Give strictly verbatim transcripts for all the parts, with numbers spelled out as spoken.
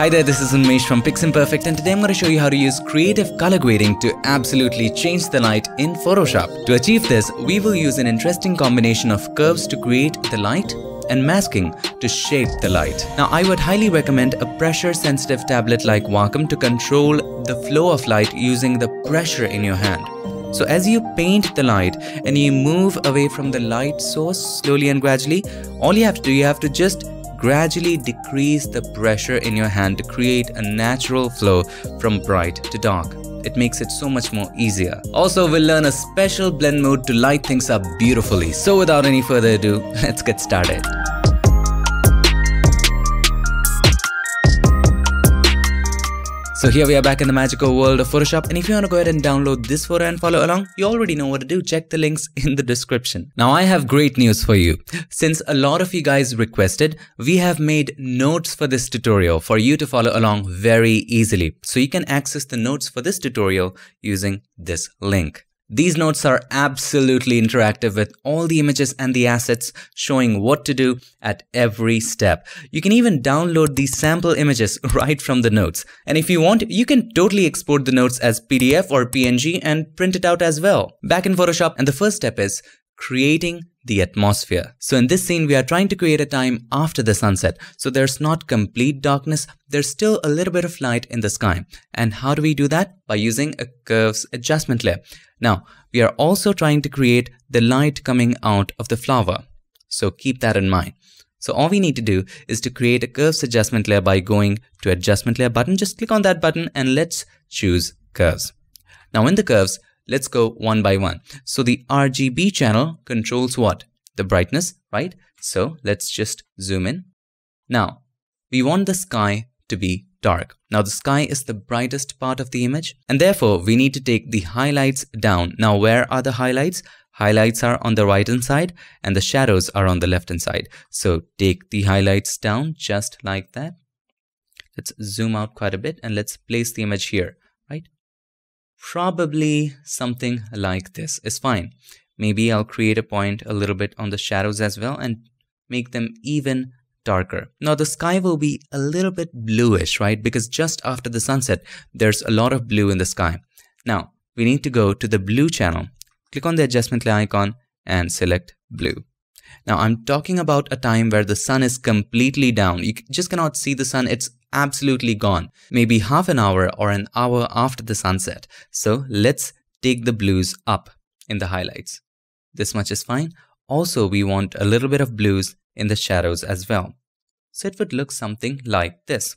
Hi there, this is Unmesh from PiXimperfect, and today I'm going to show you how to use creative color grading to absolutely change the light in Photoshop. To achieve this, we will use an interesting combination of curves to create the light and masking to shape the light. Now, I would highly recommend a pressure-sensitive tablet like Wacom to control the flow of light using the pressure in your hand. So as you paint the light and you move away from the light source slowly and gradually, all you have to do, you have to just gradually decrease the pressure in your hand to create a natural flow from bright to dark. It makes it so much more easier. Also, we'll learn a special blend mode to light things up beautifully. So without any further ado, let's get started. So here we are back in the magical world of Photoshop, and if you want to go ahead and download this photo and follow along, you already know what to do. Check the links in the description. Now I have great news for you. Since a lot of you guys requested, we have made notes for this tutorial for you to follow along very easily. So you can access the notes for this tutorial using this link. These notes are absolutely interactive with all the images and the assets showing what to do at every step. You can even download these sample images right from the notes. And if you want, you can totally export the notes as P D F or P N G and print it out as well. Back in Photoshop, and the first step is creating the atmosphere. So in this scene, we are trying to create a time after the sunset. So there's not complete darkness. There's still a little bit of light in the sky. And how do we do that? By using a curves adjustment layer. Now, we are also trying to create the light coming out of the flower. So keep that in mind. So all we need to do is to create a curves adjustment layer by going to adjustment layer button. Just click on that button and let's choose curves. Now in the curves, let's go one by one. So the R G B channel controls what? The brightness, right? So let's just zoom in. Now, we want the sky to be dark. Now the sky is the brightest part of the image, and therefore we need to take the highlights down. Now where are the highlights? Highlights are on the right hand side and the shadows are on the left hand side. So take the highlights down just like that. Let's zoom out quite a bit and let's place the image here, right? Probably something like this is fine. Maybe I'll create a point a little bit on the shadows as well and make them even darker. Now the sky will be a little bit bluish, right? Because just after the sunset, there's a lot of blue in the sky. Now we need to go to the blue channel. Click on the adjustment layer icon and select blue. Now I'm talking about a time where the sun is completely down. You just cannot see the sun. It's absolutely gone. Maybe half an hour or an hour after the sunset. So let's take the blues up in the highlights. This much is fine. Also, we want a little bit of blues in the shadows as well. So it would look something like this.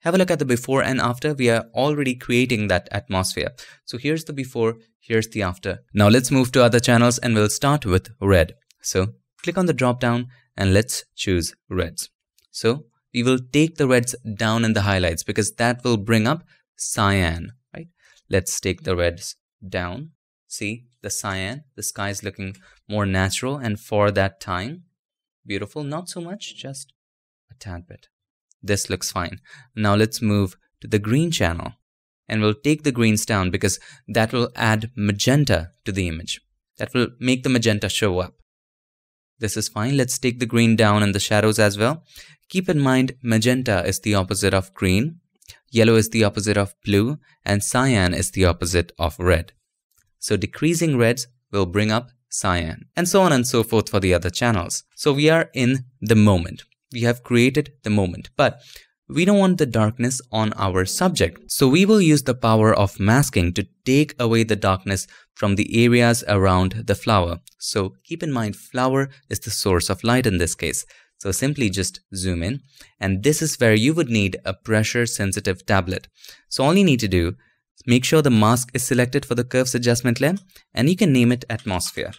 Have a look at the before and after. We are already creating that atmosphere. So here's the before, here's the after. Now let's move to other channels and we'll start with red. So click on the drop down and let's choose reds. So we will take the reds down in the highlights because that will bring up cyan, right? Let's take the reds down. See the cyan, the sky is looking more natural and for that time, beautiful, not so much, just a tad bit. This looks fine. Now let's move to the green channel and we'll take the greens down because that will add magenta to the image. That will make the magenta show up. This is fine. Let's take the green down and the shadows as well. Keep in mind, magenta is the opposite of green, yellow is the opposite of blue, and cyan is the opposite of red. So decreasing reds will bring up cyan, and so on and so forth for the other channels. So we are in the moment. We have created the moment, but we don't want the darkness on our subject. So we will use the power of masking to take away the darkness from the areas around the flower. So keep in mind, flower is the source of light in this case. So simply just zoom in. And this is where you would need a pressure sensitive tablet. So all you need to do is make sure the mask is selected for the curves adjustment layer and you can name it atmosphere.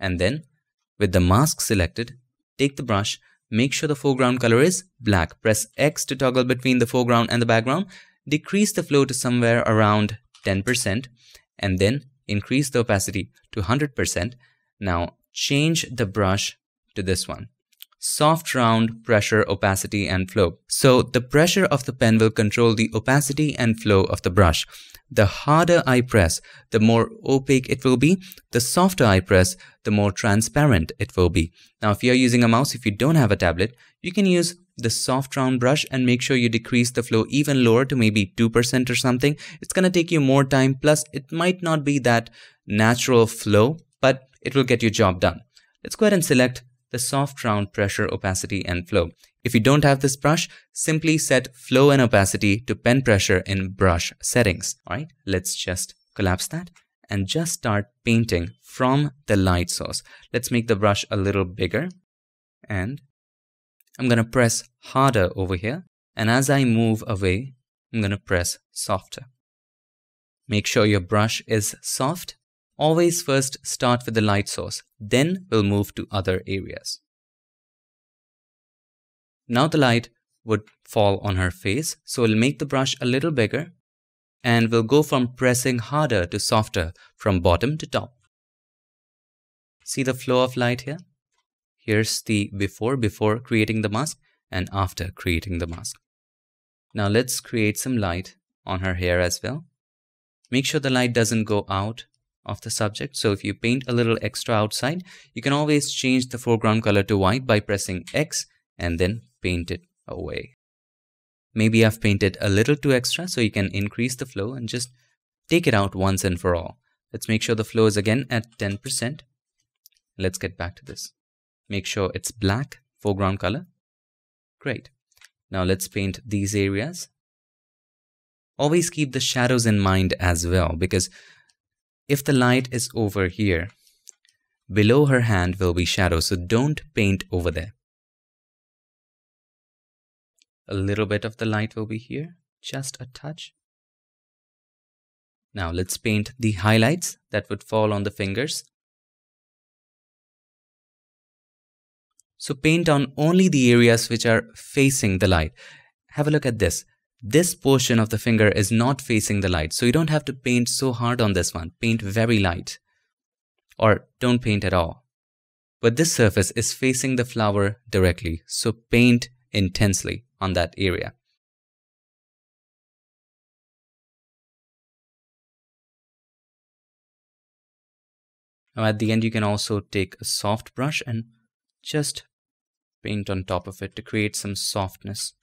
And then with the mask selected, take the brush. Make sure the foreground color is black. Press X to toggle between the foreground and the background. Decrease the flow to somewhere around ten percent and then increase the opacity to one hundred percent. Now change the brush to this one. Soft round, pressure, opacity and flow. So the pressure of the pen will control the opacity and flow of the brush. The harder I press, the more opaque it will be. The softer I press, the more transparent it will be. Now if you're using a mouse, if you don't have a tablet, you can use the soft round brush and make sure you decrease the flow even lower to maybe two percent or something. It's gonna take you more time, plus it might not be that natural flow, but it will get your job done. Let's go ahead and select the soft round pressure, opacity and flow. If you don't have this brush, simply set flow and opacity to pen pressure in brush settings. All right, let's just collapse that and just start painting from the light source. Let's make the brush a little bigger and I'm gonna press harder over here. And as I move away, I'm gonna press softer. Make sure your brush is soft. Always first start with the light source, then we'll move to other areas. Now the light would fall on her face, so we'll make the brush a little bigger and we'll go from pressing harder to softer, from bottom to top. See the flow of light here? Here's the before, before creating the mask and after creating the mask. Now let's create some light on her hair as well. Make sure the light doesn't go out of the subject, so if you paint a little extra outside, you can always change the foreground color to white by pressing X and then paint it away. Maybe I've painted a little too extra, so you can increase the flow and just take it out once and for all. Let's make sure the flow is again at ten percent. Let's get back to this. Make sure it's black foreground color. Great. Now let's paint these areas. Always keep the shadows in mind as well, because if the light is over here, below her hand will be shadow, so don't paint over there. A little bit of the light will be here, just a touch. Now let's paint the highlights that would fall on the fingers. So paint on only the areas which are facing the light. Have a look at this. This portion of the finger is not facing the light, so you don't have to paint so hard on this one. Paint very light, or don't paint at all. But this surface is facing the flower directly, so paint intensely on that area. Now at the end, you can also take a soft brush and just paint on top of it to create some softness.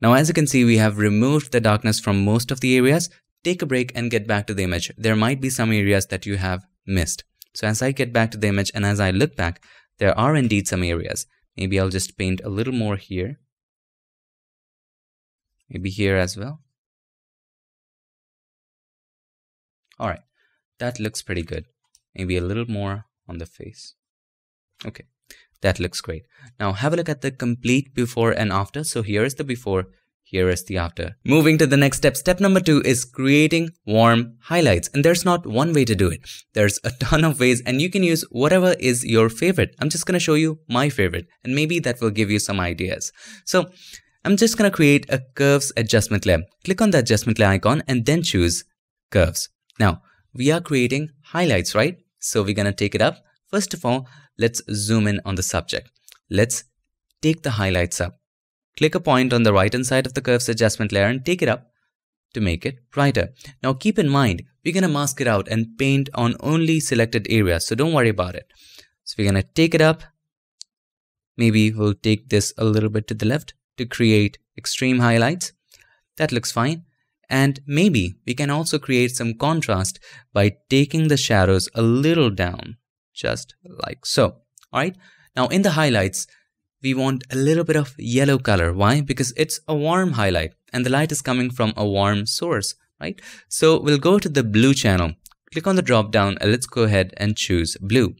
Now, as you can see, we have removed the darkness from most of the areas. Take a break and get back to the image. There might be some areas that you have missed. So as I get back to the image and as I look back, there are indeed some areas. Maybe I'll just paint a little more here. Maybe here as well. All right, that looks pretty good. Maybe a little more on the face. Okay. That looks great. Now have a look at the complete before and after. So here is the before, here is the after. Moving to the next step, step number two is creating warm highlights. And there's not one way to do it. There's a ton of ways and you can use whatever is your favorite. I'm just gonna show you my favorite and maybe that will give you some ideas. So I'm just gonna create a curves adjustment layer. Click on the adjustment layer icon and then choose curves. Now we are creating highlights, right? So we're gonna take it up. First of all, let's zoom in on the subject. Let's take the highlights up. Click a point on the right-hand side of the curves adjustment layer and take it up to make it brighter. Now keep in mind, we're going to mask it out and paint on only selected areas, so don't worry about it. So we're going to take it up. Maybe we'll take this a little bit to the left to create extreme highlights. That looks fine. And maybe we can also create some contrast by taking the shadows a little down. Just like so. All right. Now in the highlights, we want a little bit of yellow color. Why? Because it's a warm highlight and the light is coming from a warm source, right? So we'll go to the blue channel, click on the drop down and let's go ahead and choose blue.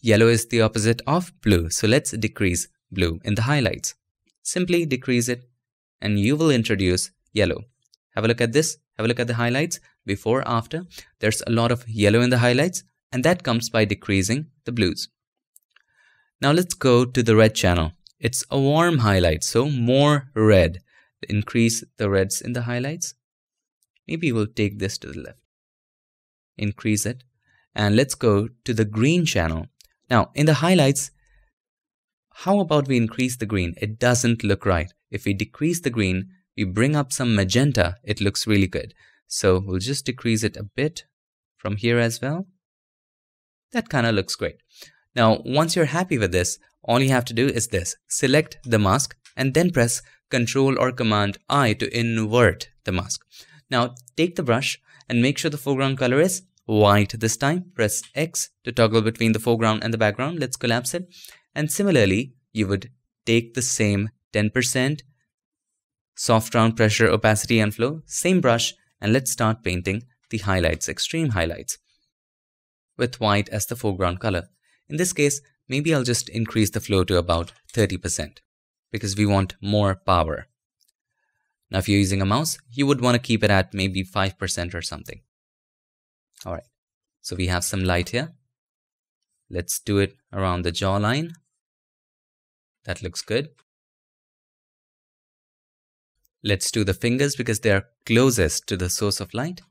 Yellow is the opposite of blue. So let's decrease blue in the highlights. Simply decrease it and you will introduce yellow. Have a look at this. Have a look at the highlights before, after. There's a lot of yellow in the highlights. And that comes by decreasing the blues. Now let's go to the red channel. It's a warm highlight, so more red. Increase the reds in the highlights. Maybe we'll take this to the left. Increase it. And let's go to the green channel. Now in the highlights, how about we increase the green? It doesn't look right. If we decrease the green, we bring up some magenta. It looks really good. So we'll just decrease it a bit from here as well. That kind of looks great. Now, once you're happy with this, all you have to do is this. Select the mask, and then press Ctrl or Command I to invert the mask. Now take the brush and make sure the foreground color is white this time. Press X to toggle between the foreground and the background. Let's collapse it. And similarly, you would take the same ten percent soft round pressure, opacity and flow, same brush, and let's start painting the highlights, extreme highlights, with white as the foreground color. In this case, maybe I'll just increase the flow to about thirty percent because we want more power. Now, if you're using a mouse, you would want to keep it at maybe five percent or something. All right, so we have some light here. Let's do it around the jawline. That looks good. Let's do the fingers because they are closest to the source of light.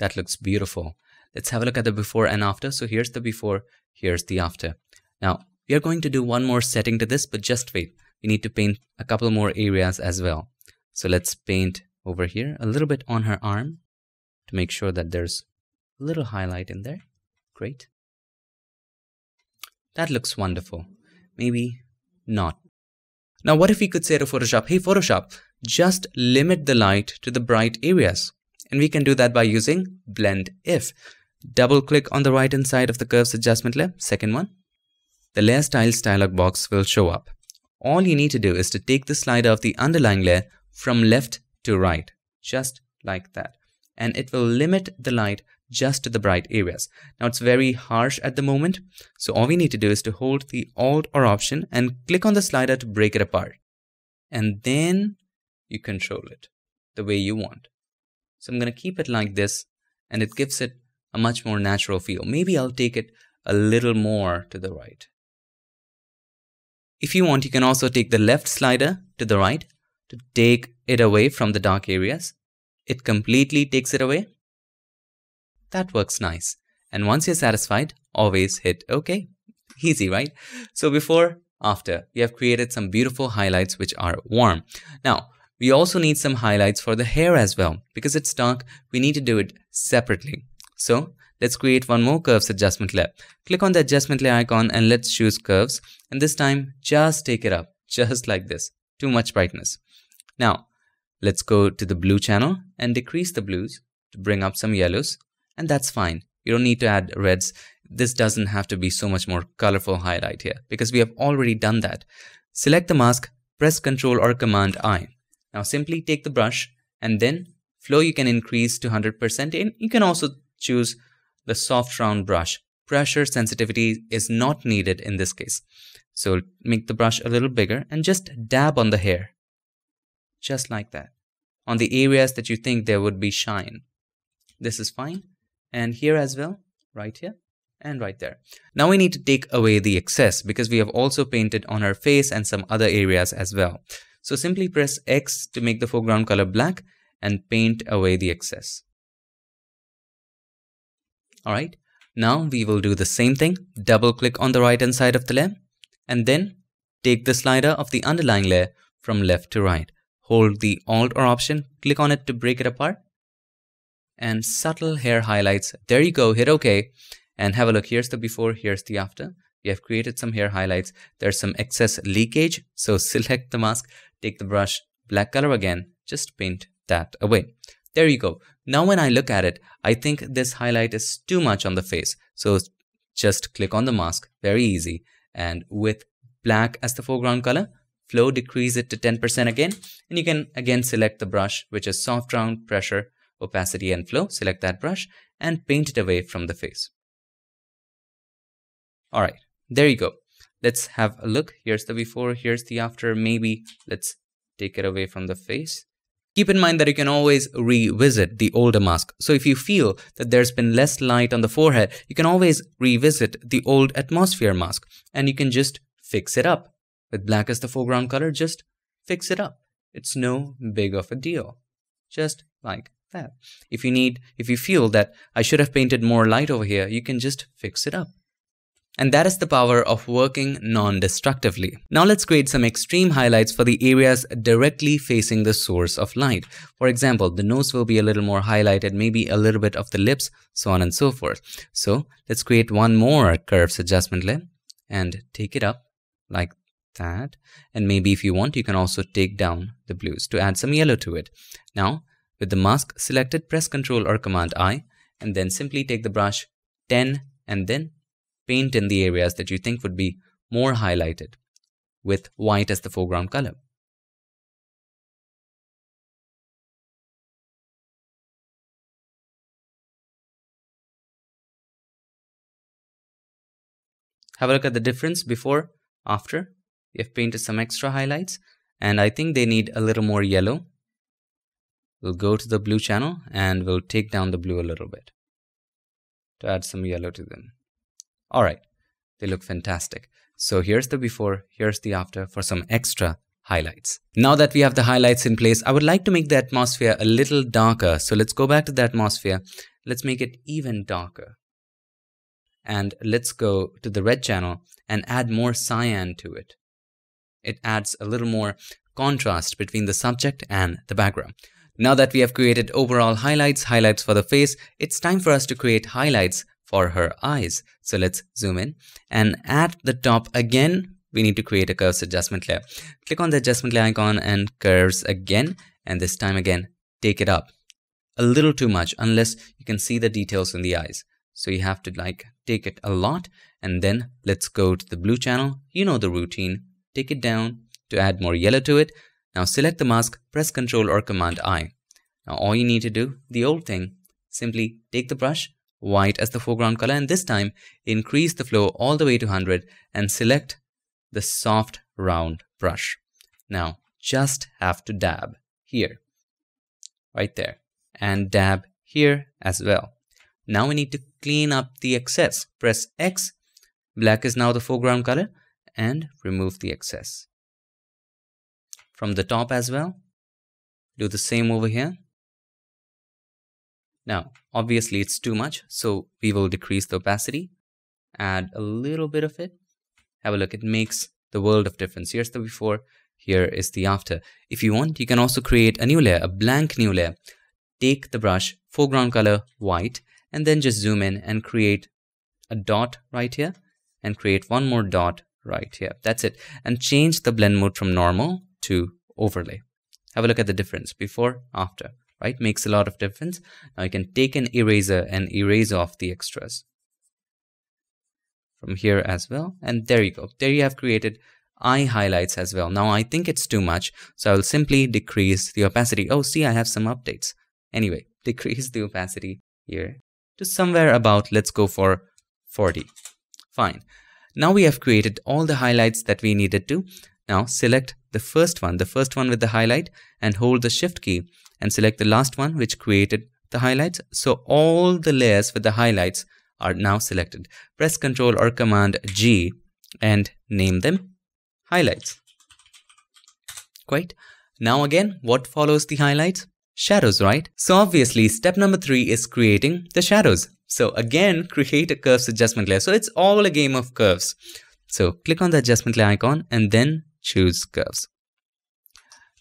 That looks beautiful. Let's have a look at the before and after. So here's the before, here's the after. Now, we are going to do one more setting to this, but just wait. We need to paint a couple more areas as well. So let's paint over here a little bit on her arm to make sure that there's a little highlight in there. Great. That looks wonderful. Maybe not. Now, what if we could say to Photoshop, hey Photoshop, just limit the light to the bright areas. And we can do that by using Blend-If. Double click on the right hand side of the Curves adjustment layer, second one. The Layer Styles dialog box will show up. All you need to do is to take the slider of the underlying layer from left to right, just like that. And it will limit the light just to the bright areas. Now it's very harsh at the moment, so all we need to do is to hold the Alt or Option and click on the slider to break it apart. And then you control it the way you want. So I'm going to keep it like this, and it gives it a much more natural feel. Maybe I'll take it a little more to the right. If you want, you can also take the left slider to the right to take it away from the dark areas. It completely takes it away. That works nice. And once you're satisfied, always hit OK. Easy, right? So before, after, we have created some beautiful highlights which are warm. Now, we also need some highlights for the hair as well. Because it's dark, we need to do it separately. So let's create one more Curves adjustment layer. Click on the adjustment layer icon and let's choose Curves. And this time, just take it up, just like this. Too much brightness. Now, let's go to the blue channel and decrease the blues to bring up some yellows. And that's fine. You don't need to add reds. This doesn't have to be so much more colorful highlight here because we have already done that. Select the mask, press Ctrl or Command I. Now simply take the brush and then flow you can increase to one hundred percent, and you can also choose the soft round brush. Pressure sensitivity is not needed in this case. So make the brush a little bigger and just dab on the hair. Just like that. On the areas that you think there would be shine. This is fine. And here as well, right here and right there. Now we need to take away the excess because we have also painted on her face and some other areas as well. So simply press X to make the foreground color black and paint away the excess. Alright, now we will do the same thing. Double click on the right hand side of the layer and then take the slider of the underlying layer from left to right. Hold the Alt or Option, click on it to break it apart. And subtle hair highlights, there you go, hit OK. And have a look, here's the before, here's the after. We have created some hair highlights, there's some excess leakage, so select the mask. Take the brush, black color again, just paint that away. There you go. Now when I look at it, I think this highlight is too much on the face. So just click on the mask, very easy. And with black as the foreground color, flow decrease it to ten percent again. And you can again select the brush, which is soft round, pressure, opacity and flow. Select that brush and paint it away from the face. All right, there you go. Let's have a look. Here's the before, here's the after. Maybe let's take it away from the face. Keep in mind that you can always revisit the older mask. So if you feel that there's been less light on the forehead, you can always revisit the old atmosphere mask and you can just fix it up. With black as the foreground color, just fix it up. It's no big of a deal. Just like that. If you need, if you feel that I should have painted more light over here, you can just fix it up. And that is the power of working non-destructively. Now let's create some extreme highlights for the areas directly facing the source of light. For example, the nose will be a little more highlighted, maybe a little bit of the lips, so on and so forth. So let's create one more Curves adjustment layer. and take it up like that. And maybe if you want, you can also take down the blues to add some yellow to it. Now, with the mask selected, press Ctrl or Command I, and then simply take the brush ten and then paint in the areas that you think would be more highlighted with white as the foreground color. Have a look at the difference before, after. You've painted some extra highlights, and I think they need a little more yellow. We'll go to the blue channel and we'll take down the blue a little bit to add some yellow to them. Alright, they look fantastic. So here's the before, here's the after for some extra highlights. Now that we have the highlights in place, I would like to make the atmosphere a little darker. So let's go back to the atmosphere. Let's make it even darker. And let's go to the red channel and add more cyan to it. It adds a little more contrast between the subject and the background. Now that we have created overall highlights, highlights for the face, it's time for us to create highlights for her eyes. So let's zoom in, and at the top again, we need to create a curves adjustment layer. Click on the adjustment layer icon and curves again, and this time again, take it up. A little too much, unless you can see the details in the eyes. So you have to like take it a lot, and then let's go to the blue channel. You know the routine. Take it down to add more yellow to it. Now select the mask, press Ctrl or Command I. Now all you need to do, the old thing, simply take the brush, white as the foreground color, and this time increase the flow all the way to one hundred and select the soft round brush. Now just have to dab here, right there, and dab here as well. Now we need to clean up the excess. Press X, black is now the foreground color, and remove the excess. From the top as well, do the same over here. Now, obviously it's too much, so we will decrease the opacity, add a little bit of it. Have a look, it makes the world of difference. Here's the before, here is the after. If you want, you can also create a new layer, a blank new layer. Take the brush, foreground color, white, and then just zoom in and create a dot right here and create one more dot right here. That's it. And change the blend mode from normal to overlay. Have a look at the difference before, after, right? Makes a lot of difference. Now you can take an eraser and erase off the extras from here as well. And there you go. There you have created eye highlights as well. Now I think it's too much, so I'll simply decrease the opacity. Oh, see, I have some updates. Anyway, decrease the opacity here to somewhere about, let's go for forty. Fine. Now we have created all the highlights that we needed to. Now select the first one, the first one with the highlight, and hold the shift key and select the last one which created the highlights. So all the layers with the highlights are now selected. Press Ctrl or Command G and name them highlights. Great. Now again, what follows the highlights? Shadows, right? So obviously step number three is creating the shadows. So again, create a curves adjustment layer. So it's all a game of curves. So click on the adjustment layer icon and then choose curves.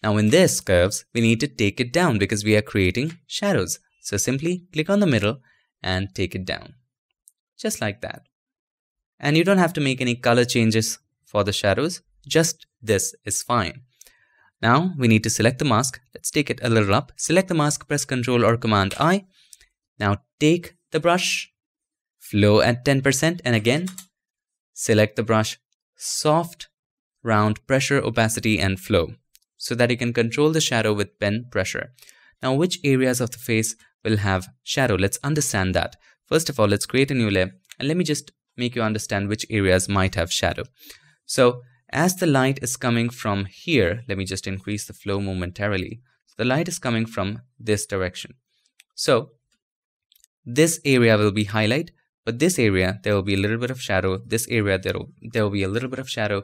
Now in this curves, we need to take it down because we are creating shadows. So simply click on the middle and take it down. Just like that. And you don't have to make any color changes for the shadows. Just this is fine. Now we need to select the mask. Let's take it a little up. Select the mask, press Ctrl or Command I. Now take the brush, flow at ten percent, and again, select the brush, soft, round, pressure, opacity, and flow, so that you can control the shadow with pen pressure. Now, which areas of the face will have shadow? Let's understand that. First of all, let's create a new layer, and let me just make you understand which areas might have shadow. So, as the light is coming from here, let me just increase the flow momentarily. So the light is coming from this direction. So this area will be highlight, but this area, there will be a little bit of shadow. This area, there will, there will be a little bit of shadow.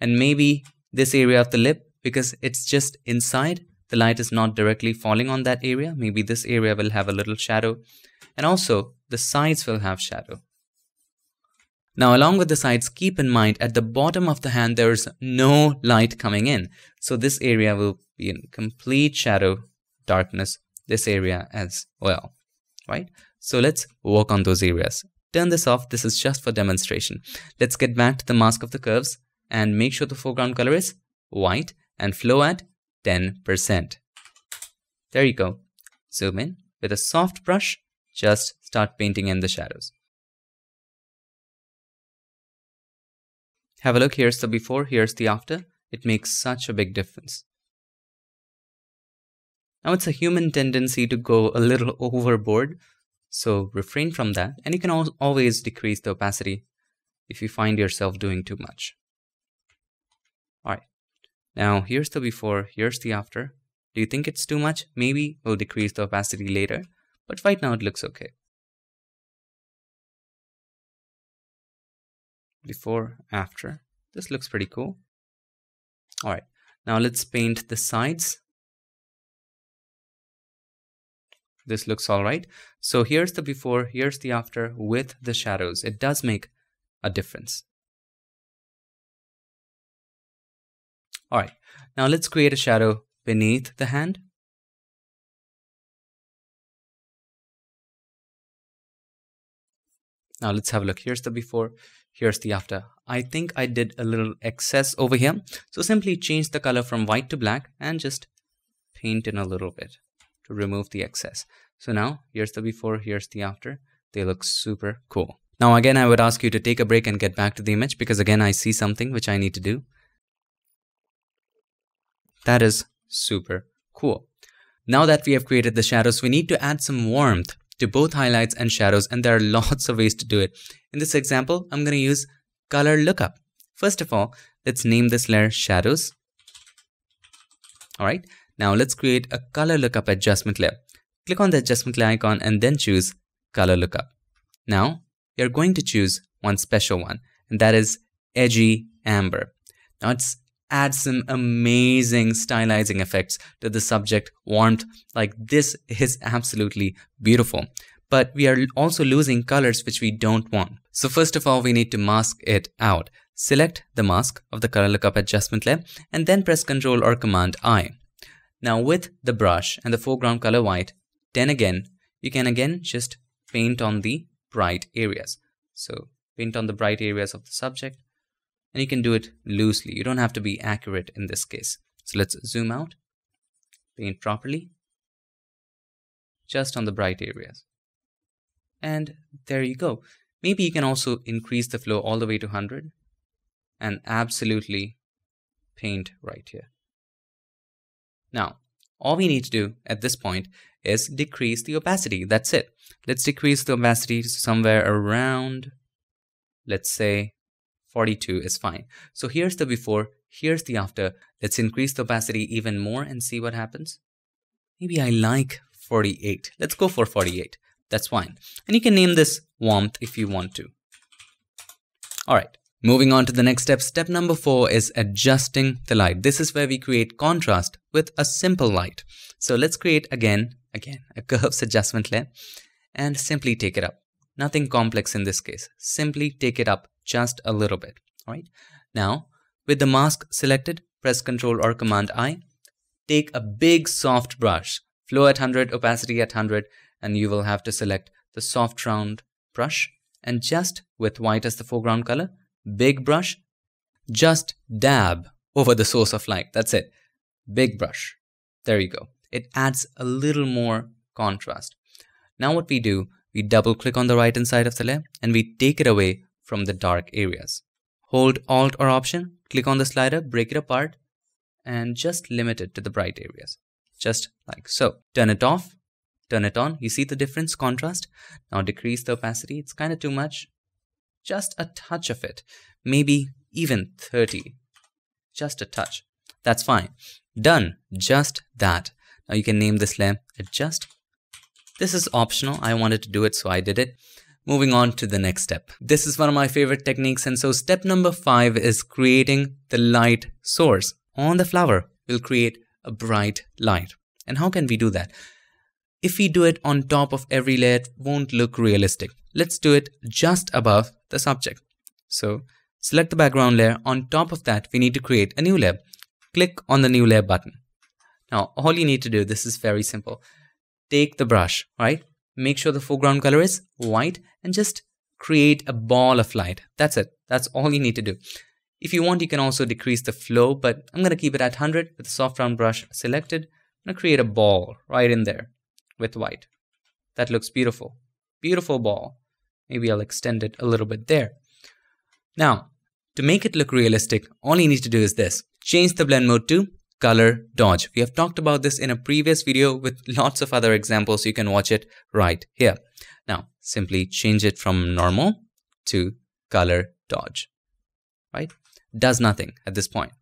And maybe this area of the lip, because it's just inside, the light is not directly falling on that area. Maybe this area will have a little shadow. And also, the sides will have shadow. Now, along with the sides, keep in mind at the bottom of the hand, there's no light coming in. So this area will be in complete shadow, darkness, this area as well, right? So let's work on those areas. Turn this off, this is just for demonstration. Let's get back to the mask of the curves and make sure the foreground color is white and flow at ten percent. There you go. Zoom in with a soft brush, just start painting in the shadows. Have a look, here's the before, here's the after. It makes such a big difference. Now it's a human tendency to go a little overboard, so refrain from that, and you can al always decrease the opacity if you find yourself doing too much. Alright, now here's the before, here's the after. Do you think it's too much? Maybe we'll decrease the opacity later, but right now it looks okay. Before, after. This looks pretty cool. Alright, now let's paint the sides. This looks alright. So here's the before, here's the after with the shadows. It does make a difference. Alright, now let's create a shadow beneath the hand. Now let's have a look. Here's the before, here's the after. I think I did a little excess over here. So simply change the color from white to black and just paint in a little bit to remove the excess. So now here's the before, here's the after. They look super cool. Now again, I would ask you to take a break and get back to the image because again, I see something which I need to do. That is super cool. Now that we have created the shadows, we need to add some warmth to both highlights and shadows, and there are lots of ways to do it. In this example, I'm going to use Color Lookup. First of all, let's name this layer Shadows. Alright, now let's create a Color Lookup adjustment layer. Click on the adjustment layer icon and then choose Color Lookup. Now, you're going to choose one special one, and that is Edgy Amber. Now it's add some amazing stylizing effects to the subject warmth. Like this is absolutely beautiful, but we are also losing colors which we don't want. So first of all, we need to mask it out. Select the mask of the Color Lookup adjustment layer and then press Ctrl or Command I. Now with the brush and the foreground color white, then again, you can again just paint on the bright areas. So paint on the bright areas of the subject. And you can do it loosely. You don't have to be accurate in this case. So let's zoom out, paint properly, just on the bright areas. And there you go. Maybe you can also increase the flow all the way to one hundred and absolutely paint right here. Now, all we need to do at this point is decrease the opacity. That's it. Let's decrease the opacity to somewhere around, let's say, forty-two is fine. So here's the before, here's the after. Let's increase the opacity even more and see what happens. Maybe I like forty-eight. Let's go for forty-eight. That's fine. And you can name this warmth if you want to. All right, moving on to the next step. Step number four is adjusting the light. This is where we create contrast with a simple light. So let's create again, again, a curves adjustment layer and simply take it up. Nothing complex in this case. Simply take it up just a little bit. All right. Now, with the mask selected, press Ctrl or Command I. Take a big soft brush, flow at one hundred, opacity at one hundred, and you will have to select the soft round brush. And just with white as the foreground color, big brush, just dab over the source of light. That's it. Big brush. There you go. It adds a little more contrast. Now what we do, we double click on the right hand side of the layer and we take it away from the dark areas. Hold Alt or Option, click on the slider, break it apart, and just limit it to the bright areas. Just like so. Turn it off, turn it on. You see the difference, contrast? Now decrease the opacity. It's kind of too much. Just a touch of it. Maybe even thirty. Just a touch. That's fine. Done. Just that. Now you can name this layer Adjust. This is optional. I wanted to do it, so I did it. Moving on to the next step. This is one of my favorite techniques, and so step number five is creating the light source. On the flower, we'll create a bright light. And how can we do that? If we do it on top of every layer, it won't look realistic. Let's do it just above the subject. So select the background layer. On top of that, we need to create a new layer. Click on the new layer button. Now, all you need to do, this is very simple. Take the brush, right? Make sure the foreground color is white and just create a ball of light. That's it. That's all you need to do. If you want, you can also decrease the flow, but I'm going to keep it at one hundred with the soft round brush selected. I'm going to create a ball right in there with white. That looks beautiful. Beautiful ball. Maybe I'll extend it a little bit there. Now, to make it look realistic, all you need to do is this. Change the blend mode to Color Dodge. We have talked about this in a previous video with lots of other examples. You can watch it right here. Now, simply change it from normal to Color Dodge, right? Does nothing at this point.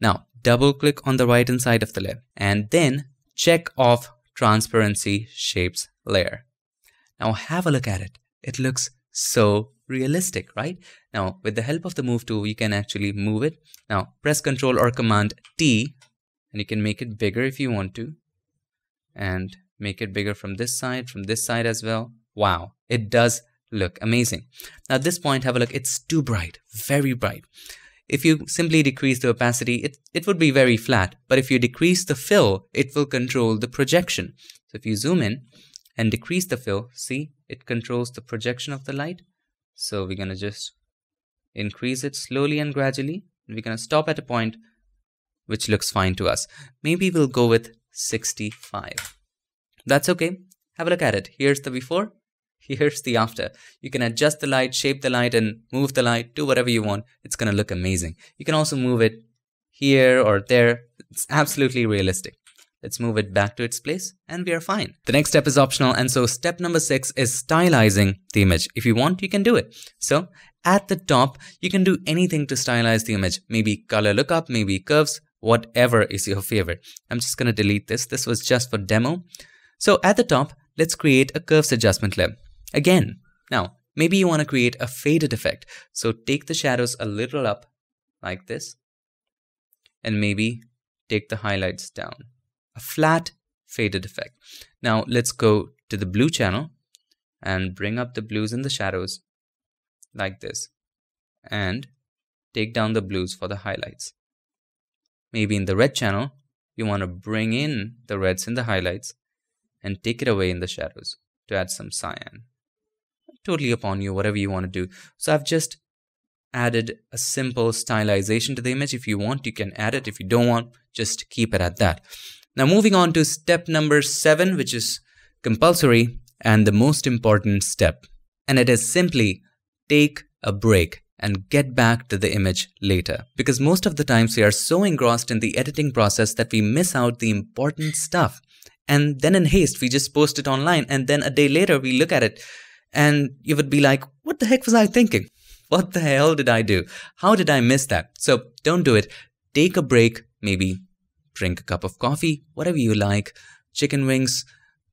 Now, double click on the right hand side of the layer and then check off Transparency Shapes layer. Now have a look at it. It looks so realistic, right? Now, with the help of the move tool, you can actually move it. Now, press Control or Command T, and you can make it bigger if you want to, and make it bigger from this side, from this side as well. Wow, it does look amazing. Now at this point, have a look, it's too bright, very bright. If you simply decrease the opacity, it, it would be very flat, but if you decrease the fill, it will control the projection. So if you zoom in and decrease the fill, see, it controls the projection of the light. So we're gonna just increase it slowly and gradually. We're gonna stop at a point which looks fine to us. Maybe we'll go with sixty-five. That's okay. Have a look at it. Here's the before, here's the after. You can adjust the light, shape the light, and move the light, do whatever you want. It's gonna look amazing. You can also move it here or there. It's absolutely realistic. Let's move it back to its place and we are fine. The next step is optional, and so step number six is stylizing the image. If you want, you can do it. So at the top, you can do anything to stylize the image. Maybe color lookup, maybe curves, whatever is your favorite. I'm just gonna delete this. This was just for demo. So at the top, let's create a curves adjustment layer. Again, now, maybe you wanna create a faded effect. So take the shadows a little up like this, and maybe take the highlights down. A flat faded effect. Now let's go to the blue channel and bring up the blues in the shadows like this and take down the blues for the highlights. Maybe in the red channel, you want to bring in the reds in the highlights and take it away in the shadows to add some cyan. Totally upon you, whatever you want to do. So I've just added a simple stylization to the image. If you want, you can add it. If you don't want, just keep it at that. Now moving on to step number seven, which is compulsory and the most important step. And it is simply take a break and get back to the image later. Because most of the times we are so engrossed in the editing process that we miss out the important stuff. And then in haste, we just post it online. And then a day later, we look at it and you would be like, what the heck was I thinking? What the hell did I do? How did I miss that? So don't do it. Take a break, maybe drink a cup of coffee, whatever you like, chicken wings,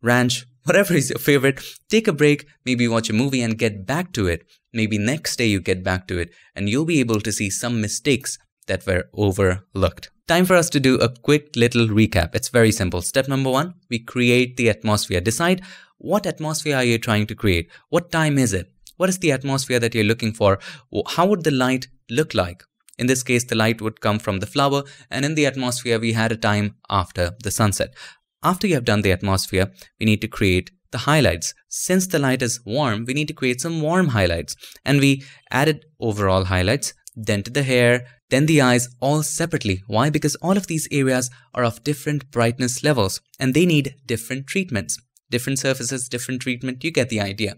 ranch, whatever is your favorite. Take a break, maybe watch a movie and get back to it. Maybe next day you get back to it and you'll be able to see some mistakes that were overlooked. Time for us to do a quick little recap. It's very simple. Step number one, we create the atmosphere. Decide what atmosphere are you trying to create? What time is it? What is the atmosphere that you're looking for? How would the light look like? In this case, the light would come from the flower, and in the atmosphere, we had a time after the sunset. After you have done the atmosphere, we need to create the highlights. Since the light is warm, we need to create some warm highlights. And we added overall highlights, then to the hair, then the eyes, all separately. Why? Because all of these areas are of different brightness levels, and they need different treatments. Different surfaces, different treatment, you get the idea.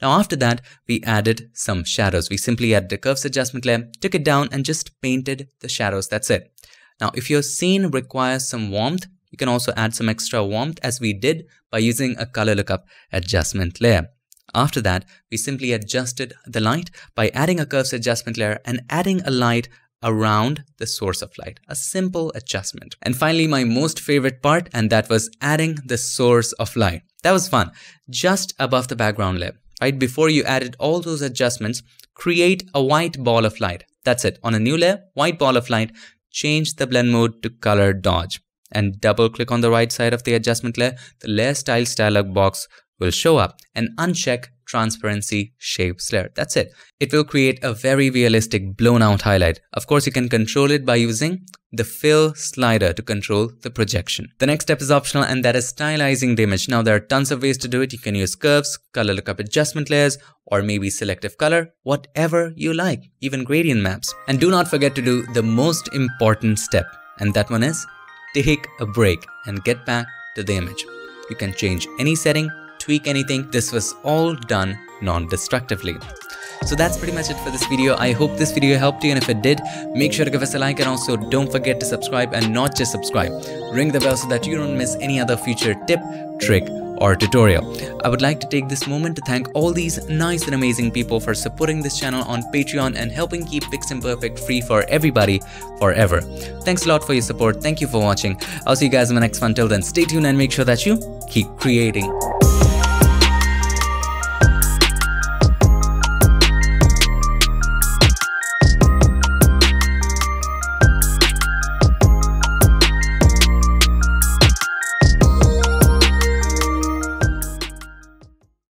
Now after that, we added some shadows. We simply added a curves adjustment layer, took it down and just painted the shadows, that's it. Now if your scene requires some warmth, you can also add some extra warmth as we did by using a color lookup adjustment layer. After that, we simply adjusted the light by adding a curves adjustment layer and adding a light around the source of light, a simple adjustment. And finally, my most favorite part, and that was adding the source of light. That was fun. Just above the background layer, right? Before you added all those adjustments, create a white ball of light. That's it. On a new layer, white ball of light, change the blend mode to color dodge and double click on the right side of the adjustment layer. The layer styles dialog box will show up, and uncheck transparency shapes layer. That's it. It will create a very realistic blown out highlight. Of course, you can control it by using the fill slider to control the projection. The next step is optional, and that is stylizing the image. Now there are tons of ways to do it. You can use curves, color lookup adjustment layers, or maybe selective color, whatever you like, even gradient maps. And do not forget to do the most important step, and that one is take a break and get back to the image. You can change any setting, tweak anything. This was all done non-destructively. So that's pretty much it for this video. I hope this video helped you, and if it did, make sure to give us a like, and also don't forget to subscribe, and not just subscribe, ring the bell so that you don't miss any other future tip, trick, or tutorial. I would like to take this moment to thank all these nice and amazing people for supporting this channel on Patreon and helping keep PiXimperfect free for everybody forever. Thanks a lot for your support. Thank you for watching. I'll see you guys in the next one. Till then, stay tuned and make sure that you keep creating.